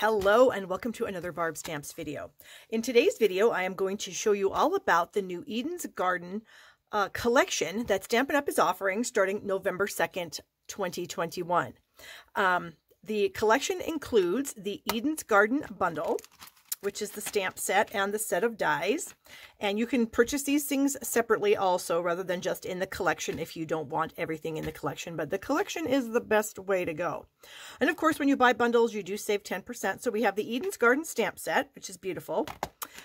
Hello and welcome to another Barb Stamps video. In today's video, I am going to show you all about the new Eden's Garden collection that Stampin' Up! Is offering starting November 2nd, 2021. The collection includes the Eden's Garden bundle, which is the stamp set and the set of dies. And you can purchase these things separately also, rather than just in the collection if you don't want everything in the collection. But the collection is the best way to go. And of course, when you buy bundles, you do save 10%. So we have the Eden's Garden stamp set, which is beautiful.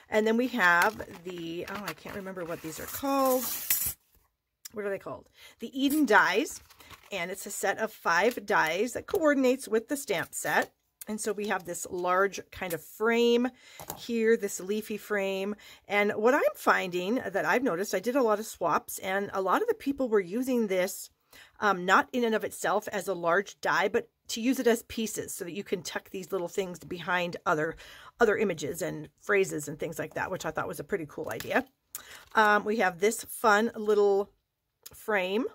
And then we have the, oh, I can't remember what these are called. What are they called? The Eden dies. And it's a set of 5 dies that coordinates with the stamp set. And so we have this large kind of frame here, this leafy frame. And what I'm finding that I've noticed, I did a lot of swaps, and a lot of the people were using this not in and of itself as a large die, but to use it as pieces so that you can tuck these little things behind other images and phrases and things like that, which I thought was a pretty cool idea. We have this fun little frame.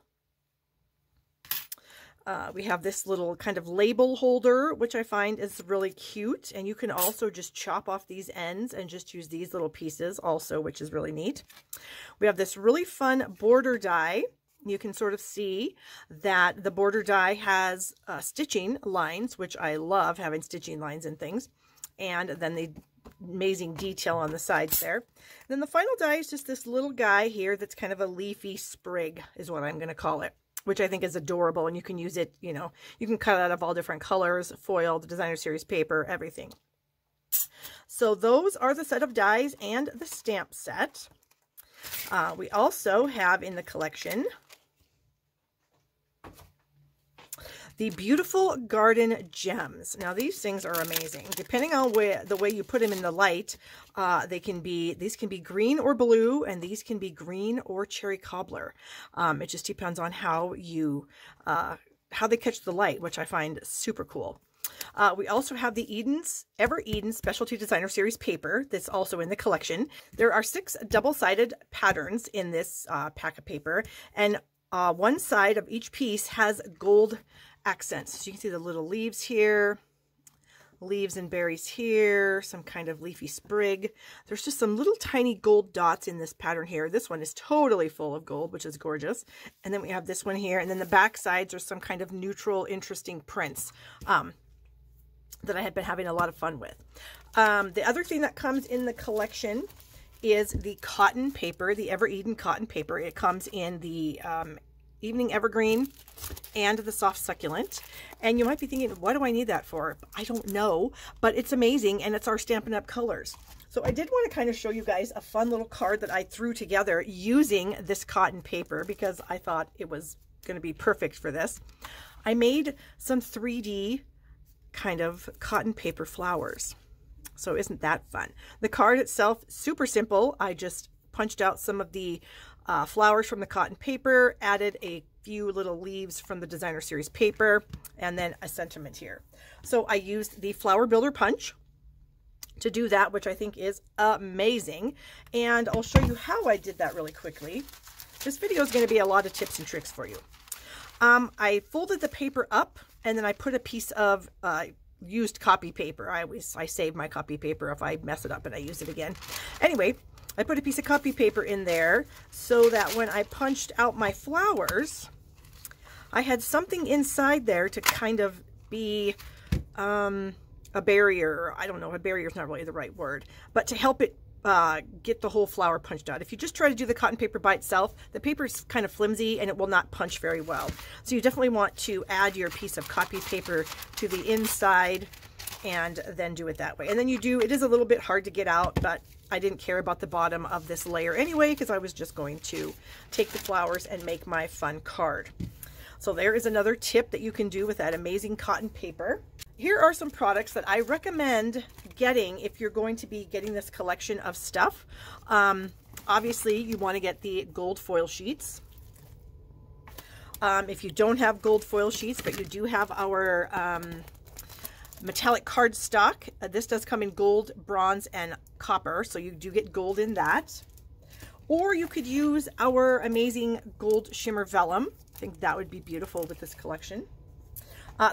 We have this little kind of label holder, which I find is really cute. And you can also just chop off these ends and just use these little pieces also, which is really neat. We have this really fun border die. You can sort of see that the border die has stitching lines, which I love having stitching lines and things. And then the amazing detail on the sides there. And then the final die is just this little guy here that's kind of a leafy sprig is what I'm going to call it, which I think is adorable. And you can use it, you know, you can cut out of all different colors, foil, the designer series paper, everything. So those are the set of dies and the stamp set. We also have in the collection the beautiful garden gems. Now these things are amazing. Depending on the way you put them in the light, these can be green or blue, and these can be green or cherry cobbler. It just depends on how you how they catch the light, which I find super cool. We also have the Ever Eden Specialty Designer Series paper that's also in the collection. There are 6 double-sided patterns in this pack of paper, and one side of each piece has gold accents. So you can see the little leaves here, leaves and berries here, some kind of leafy sprig. There's just some little tiny gold dots in this pattern here. This one is totally full of gold, which is gorgeous. And then we have this one here, and then the back sides are some kind of neutral, interesting prints that I had been having a lot of fun with. The other thing that comes in the collection is the cotton paper, the Ever Eden cotton paper. It comes in the Evening Evergreen and the Soft Succulent. And you might be thinking, what do I need that for? I don't know, but it's amazing, and it's our Stampin' Up! Colors. So I did want to kind of show you guys a fun little card that I threw together using this cotton paper because I thought it was going to be perfect for this. I made some 3D kind of cotton paper flowers. So isn't that fun? The card itself, super simple. I just punched out some of the flowers from the cotton paper, added a few little leaves from the designer series paper, and then a sentiment here. So I used the Flower Builder Punch to do that, which I think is amazing. And I'll show you how I did that really quickly. This video is going to be a lot of tips and tricks for you. I folded the paper up, and then I put a piece of used copy paper. I save my copy paper if I mess it up and I use it again. Anyway, I put a piece of copy paper in there so that when I punched out my flowers, I had something inside there to kind of be a barrier. I don't know, a barrier is not really the right word, but to help it get the whole flower punched out. If you just try to do the cotton paper by itself, the paper is kind of flimsy and it will not punch very well. So you definitely want to add your piece of copy paper to the inside and then do it that way. And then you do, it is a little bit hard to get out, but I didn't care about the bottom of this layer anyway because I was just going to take the flowers and make my fun card. So there is another tip that you can do with that amazing cotton paper. Here are some products that I recommend getting if you're going to be getting this collection of stuff. Obviously, you want to get the gold foil sheets. If you don't have gold foil sheets, but you do have our metallic cardstock, this does come in gold, bronze, and copper, so you do get gold in that. Or you could use our amazing gold shimmer vellum. I think that would be beautiful with this collection.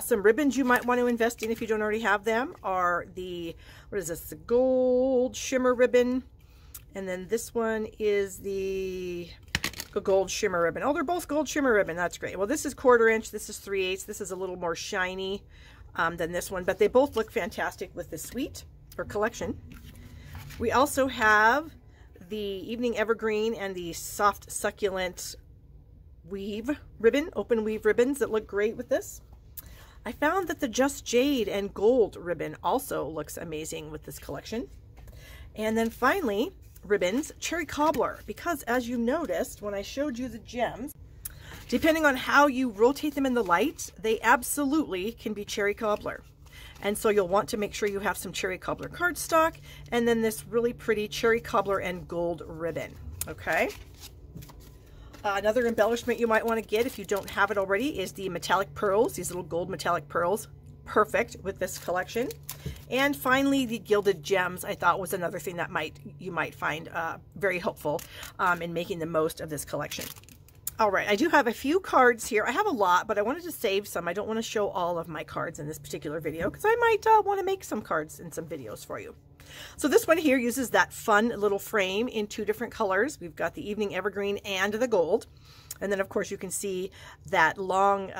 Some ribbons you might want to invest in if you don't already have them are the, what is this, the gold shimmer ribbon. And then this one is the gold shimmer ribbon. Oh, they're both gold shimmer ribbon. That's great. Well, this is 1/4 inch. This is 3/8. This is a little more shiny than this one, but they both look fantastic with the suite or collection. We also have the Evening Evergreen and the Soft Succulent weave ribbon, open weave ribbons that look great with this. I found that the Just Jade and gold ribbon also looks amazing with this collection. And then finally, ribbons, Cherry Cobbler, because as you noticed when I showed you the gems, depending on how you rotate them in the light, they absolutely can be Cherry Cobbler. And so you'll want to make sure you have some Cherry Cobbler cardstock and then this really pretty Cherry Cobbler and gold ribbon. Okay. Another embellishment you might want to get if you don't have it already is the metallic pearls, these little gold metallic pearls. Perfect with this collection. And finally, the gilded gems I thought was another thing that you might find very helpful in making the most of this collection. All right, I do have a few cards here. I have a lot, but I wanted to save some. I don't want to show all of my cards in this particular video because I might want to make some cards in some videos for you. So this one here uses that fun little frame in two different colors. We've got the Evening Evergreen and the gold. And then, of course, you can see that long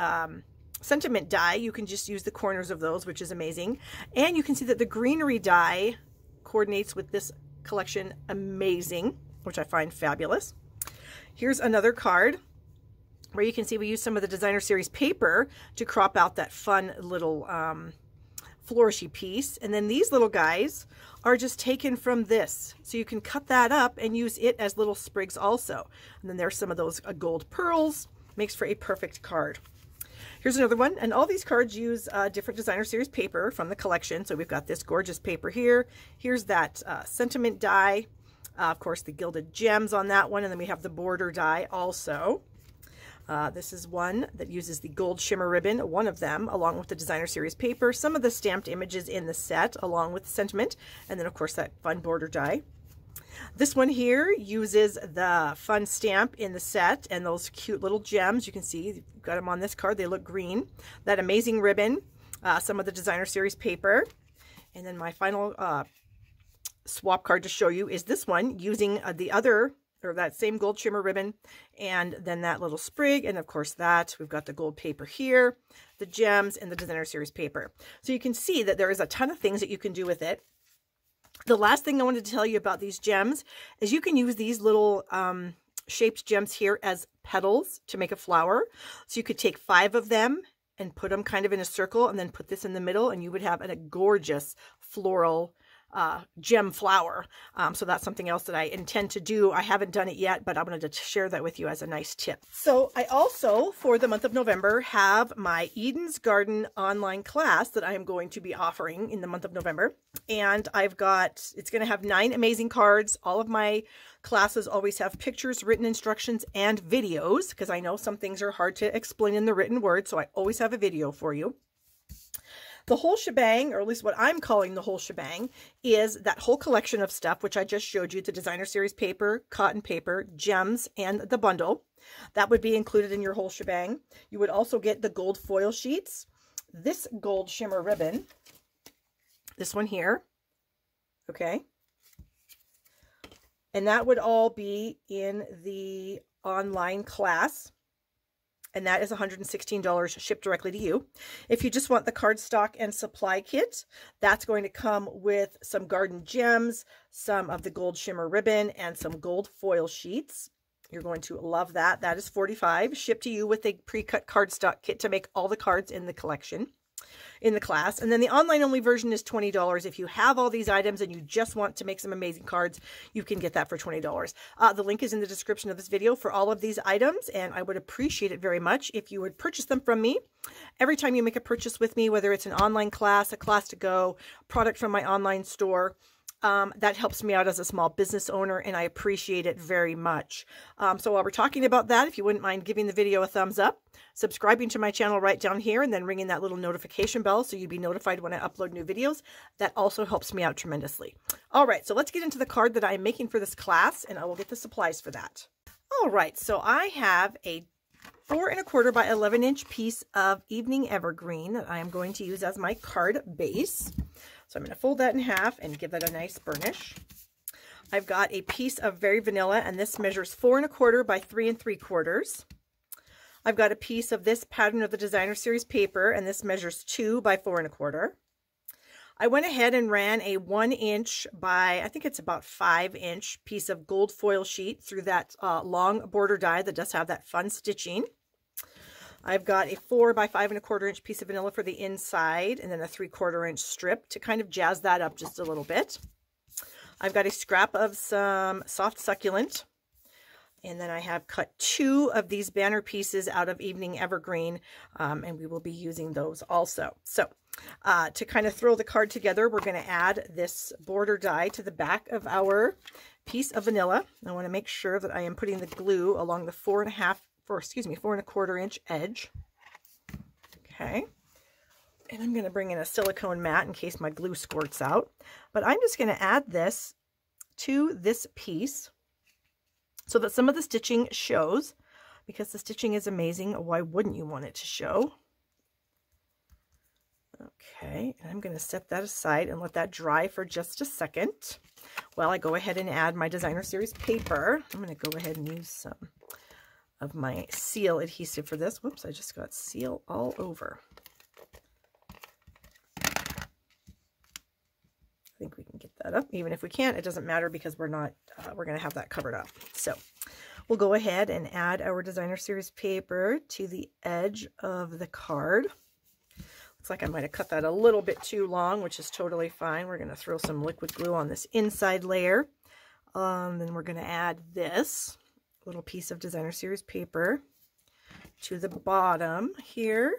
sentiment die. You can just use the corners of those, which is amazing. And you can see that the greenery die coordinates with this collection amazing, which I find fabulous. Here's another card where you can see we use some of the Designer Series paper to crop out that fun little flourishy piece. And then these little guys are just taken from this. So you can cut that up and use it as little sprigs also. And then there's some of those gold pearls. Makes for a perfect card. Here's another one, and all these cards use different Designer Series paper from the collection. So we've got this gorgeous paper here. Here's that sentiment die, of course the gilded gems on that one, and then we have the border die also. This is one that uses the gold shimmer ribbon, one of them, along with the Designer Series paper, some of the stamped images in the set, along with sentiment, and then of course that fun border die. This one here uses the fun stamp in the set and those cute little gems. You can see you've got them on this card. They look green. That amazing ribbon, some of the Designer Series paper. And then my final swap card to show you is this one using the other, or that same gold shimmer ribbon, and then that little sprig, and of course that. We've got the gold paper here, the gems, and the Designer Series paper. So you can see that there is a ton of things that you can do with it. The last thing I wanted to tell you about these gems is you can use these little shaped gems here as petals to make a flower. So you could take 5 of them and put them kind of in a circle and then put this in the middle, and you would have a gorgeous floral gem flower. So that's something else that I intend to do. I haven't done it yet, but I wanted to share that with you as a nice tip. So I also, for the month of November, have my Eden's Garden online class that I am going to be offering in the month of November. And I've got, it's going to have 9 amazing cards. All of my classes always have pictures, written instructions, and videos, because I know some things are hard to explain in the written word. So I always have a video for you. The whole shebang, or at least what I'm calling the whole shebang, is that whole collection of stuff, which I just showed you, the Designer Series paper, cotton paper, gems, and the bundle. That would be included in your whole shebang. You would also get the gold foil sheets, this gold shimmer ribbon, this one here, okay? And that would all be in the online class. And that is $116 shipped directly to you. If you just want the cardstock and supply kit, that's going to come with some garden gems, some of the gold shimmer ribbon, and some gold foil sheets. You're going to love that. That is $45 shipped to you with a pre-cut cardstock kit to make all the cards in the collection, in the class. And then the online only version is $20. If you have all these items and you just want to make some amazing cards, you can get that for $20. The link is in the description of this video for all of these items, and I would appreciate it very much if you would purchase them from me. Every time you make a purchase with me, whether it's an online class, a class to go, product from my online store, that helps me out as a small business owner, and I appreciate it very much. So while we're talking about that, if you wouldn't mind giving the video a thumbs up, subscribing to my channel right down here, and then ringing that little notification bell so you'd be notified when I upload new videos, that also helps me out tremendously. All right, so let's get into the card that I'm making for this class, and I will get the supplies for that. All right, so I have a 4¼ by 11 inch piece of Evening Evergreen that I am going to use as my card base. So I'm going to fold that in half and give that a nice burnish. I've got a piece of Very Vanilla, and this measures 4¼ by 3¾. I've got a piece of this Pattern of the Designer Series paper, and this measures 2 by 4¼. I went ahead and ran a 1" by, I think it's about 5" piece of gold foil sheet through that long border die that does have that fun stitching. I've got a 4 by 5¼ inch piece of vanilla for the inside, and then a 3/4" strip to kind of jazz that up just a little bit. I've got a scrap of some Soft Succulent, and then I have cut 2 of these banner pieces out of Evening Evergreen, and we will be using those also. So to kind of throw the card together, we're going to add this border die to the back of our piece of vanilla. I want to make sure that I am putting the glue along the 4¼ inch edge. Okay. And I'm going to bring in a silicone mat in case my glue squirts out. But I'm just going to add this to this piece so that some of the stitching shows, because the stitching is amazing. Why wouldn't you want it to show? Okay, and I'm going to set that aside and let that dry for just a second while I go ahead and add my Designer Series paper. I'm going to go ahead and use some of my seal adhesive for this. Whoops, I just got seal all over. I think we can get that up. Even if we can't, it doesn't matter, because we're not we're going to have that covered up. So we'll go ahead and add our Designer Series paper to the edge of the card. Looks like I might have cut that a little bit too long, which is totally fine. We're going to throw some liquid glue on this inside layer. Then we're going to add this little piece of Designer Series paper to the bottom here.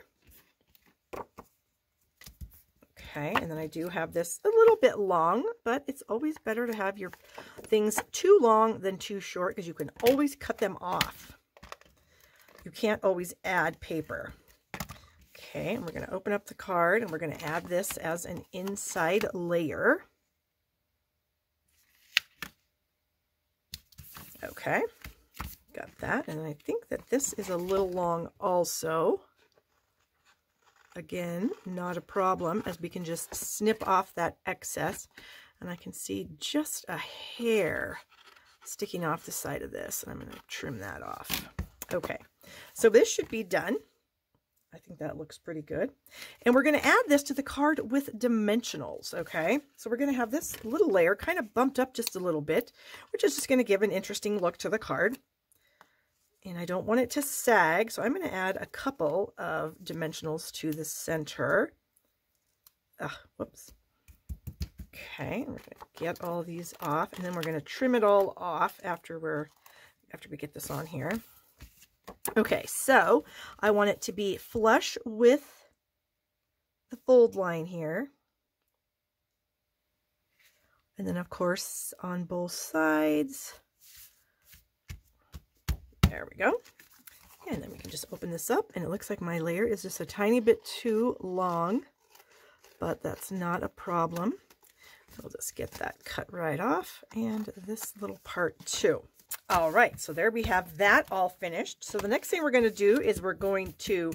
Okay, and then I do have this a little bit long, but it's always better to have your things too long than too short, because you can always cut them off. You can't always add paper. Okay, and we're going to open up the card, and we're going to add this as an inside layer. Okay, got that, and I think that this is a little long also. Again, not a problem, as we can just snip off that excess, and I can see just a hair sticking off the side of this, and I'm going to trim that off. Okay, so this should be done. I think that looks pretty good, and we're going to add this to the card with dimensionals. Okay, so we're going to have this little layer kind of bumped up just a little bit, which is just going to give an interesting look to the card. And I don't want it to sag, so I'm going to add a couple of dimensionals to the center. Whoops. Okay, we're going to get all these off, and then we're going to trim it all off after we get this on here. Okay, so I want it to be flush with the fold line here. And then, of course, on both sides. There we go. And then we can just open this up, and it looks like my layer is just a tiny bit too long, but that's not a problem. We'll just get that cut right off, and this little part too. All right, so there we have that all finished. So the next thing we're going to do is we're going to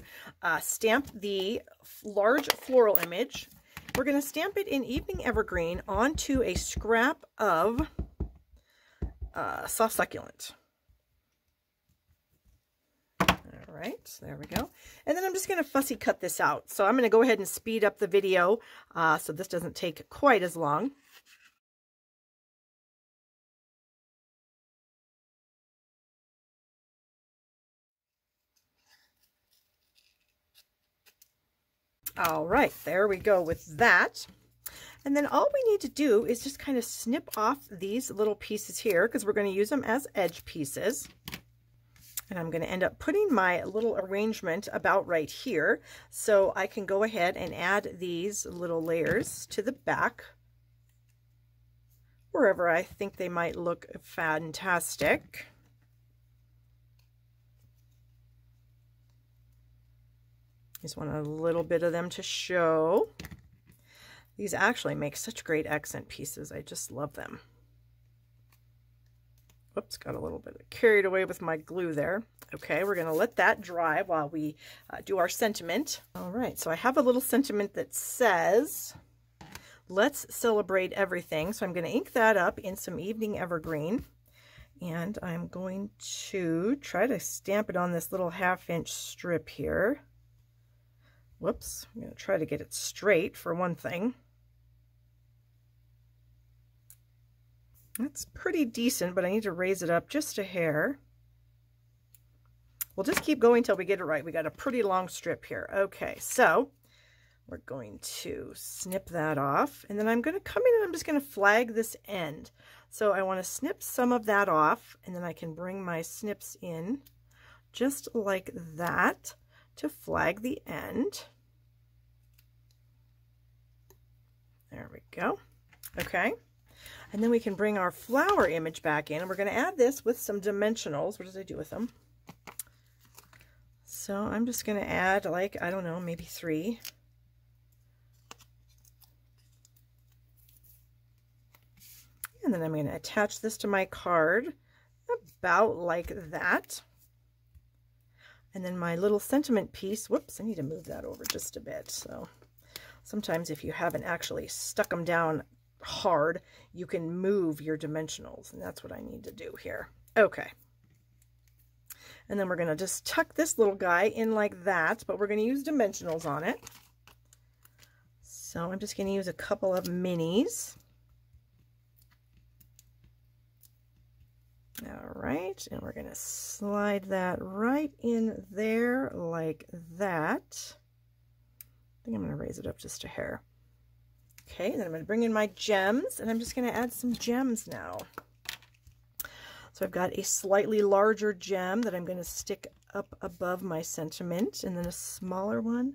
stamp the large floral image. We're going to stamp it in Evening Evergreen onto a scrap of Soft Succulent. Right, there we go. And then I'm just going to fussy cut this out. So I'm going to go ahead and speed up the video so this doesn't take quite as long. All right, there we go with that. And then all we need to do is just kind of snip off these little pieces here, because we're going to use them as edge pieces. And I'm going to end up putting my little arrangement about right here, so I can go ahead and add these little layers to the back wherever I think they might look fantastic. Just want a little bit of them to show. These actually make such great accent pieces. I just love them. Oops, got a little bit carried away with my glue there. Okay, we're going to let that dry while we do our sentiment. All right, so I have a little sentiment that says, let's celebrate everything. So I'm going to ink that up in some Evening Evergreen. And I'm going to try to stamp it on this little half-inch strip here. Whoops, I'm going to try to get it straight for one thing. That's pretty decent, but I need to raise it up just a hair. We'll just keep going till we get it right. We got a pretty long strip here. Okay, so we're going to snip that off, and then I'm going to come in and I'm just going to flag this end. So I want to snip some of that off, and then I can bring my snips in just like that to flag the end. There we go. Okay. And then we can bring our flower image back in, and we're going to add this with some dimensionals. What did I do with them? So I'm just going to add, like, I don't know, maybe 3. And then I'm going to attach this to my card about like that. And then my little sentiment piece, whoops, I need to move that over just a bit. So sometimes if you haven't actually stuck them down hard, you can move your dimensionals, and that's what I need to do here. Okay. And then we're going to just tuck this little guy in like that, but we're going to use dimensionals on it. So I'm just going to use a couple of minis. All right, and we're going to slide that right in there like that. I think I'm going to raise it up just a hair. Okay, then I'm going to bring in my gems, and I'm just going to add some gems now. So I've got a slightly larger gem that I'm going to stick up above my sentiment, and then a smaller one,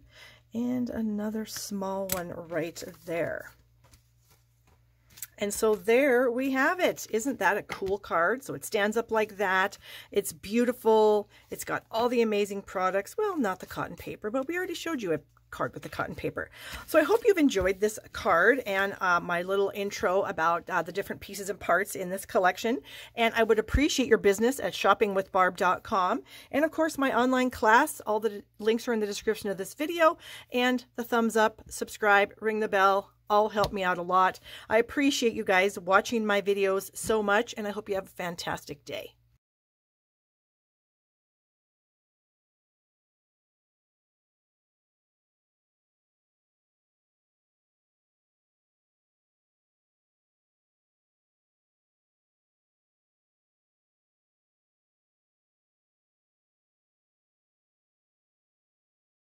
and another small one right there. And so there we have it. Isn't that a cool card? So it stands up like that. It's beautiful. It's got all the amazing products. Well, not the cotton paper, but we already showed you a card with the cotton paper. So I hope you've enjoyed this card and my little intro about the different pieces and parts in this collection. And I would appreciate your business at shoppingwithbarb.com. And of course, my online class, all the links are in the description of this video. And the thumbs up, subscribe, ring the bell, all help me out a lot. I appreciate you guys watching my videos so much, and I hope you have a fantastic day.